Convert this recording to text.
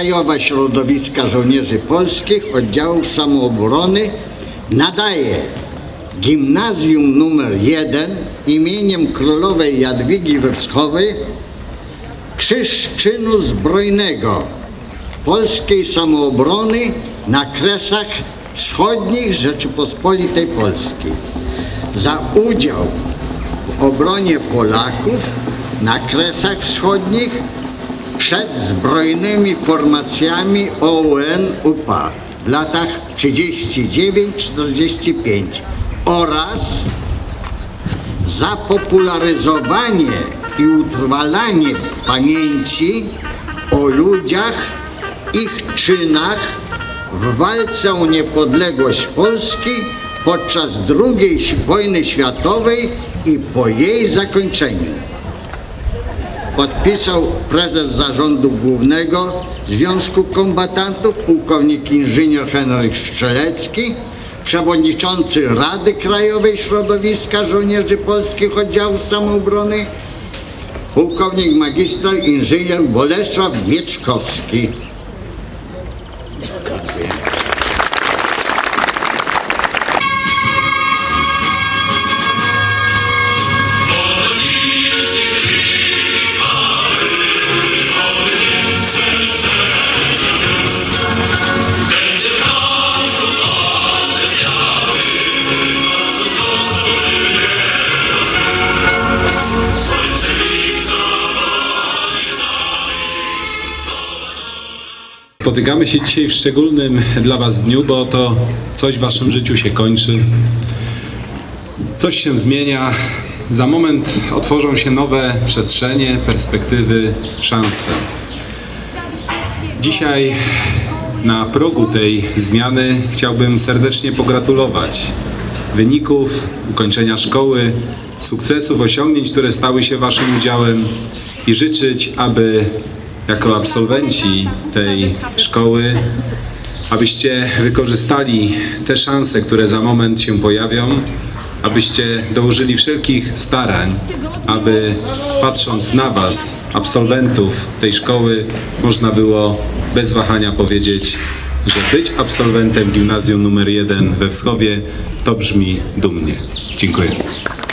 Krajowa Środowiska Żołnierzy Polskich Oddziałów Samoobrony nadaje Gimnazjum nr 1 imieniem Królowej Jadwigi we Wschowie Krzyż Czynu Zbrojnego Polskiej Samoobrony na Kresach Wschodnich Rzeczypospolitej Polskiej za udział w obronie Polaków na Kresach Wschodnich przed zbrojnymi formacjami OUN-UPA w latach 1939–1945 oraz za popularyzowanie i utrwalanie pamięci o ludziach, ich czynach w walce o niepodległość Polski podczas II wojny światowej i po jej zakończeniu. Podpisał prezes Zarządu Głównego Związku Kombatantów pułkownik inżynier Henryk Strzelecki, przewodniczący Rady Krajowej Środowiska Żołnierzy Polskich Oddziałów Samoobrony pułkownik magister inżynier Bolesław Mieczkowski. Spotykamy się dzisiaj w szczególnym dla Was dniu, bo to coś w Waszym życiu się kończy, coś się zmienia, za moment otworzą się nowe przestrzenie, perspektywy, szanse. Dzisiaj na progu tej zmiany chciałbym serdecznie pogratulować wyników, ukończenia szkoły, sukcesów, osiągnięć, które stały się Waszym udziałem i życzyć, aby jako absolwenci tej szkoły, abyście wykorzystali te szanse, które za moment się pojawią, abyście dołożyli wszelkich starań, aby patrząc na Was, absolwentów tej szkoły, można było bez wahania powiedzieć, że być absolwentem Gimnazjum nr 1 we Wschowie to brzmi dumnie. Dziękuję.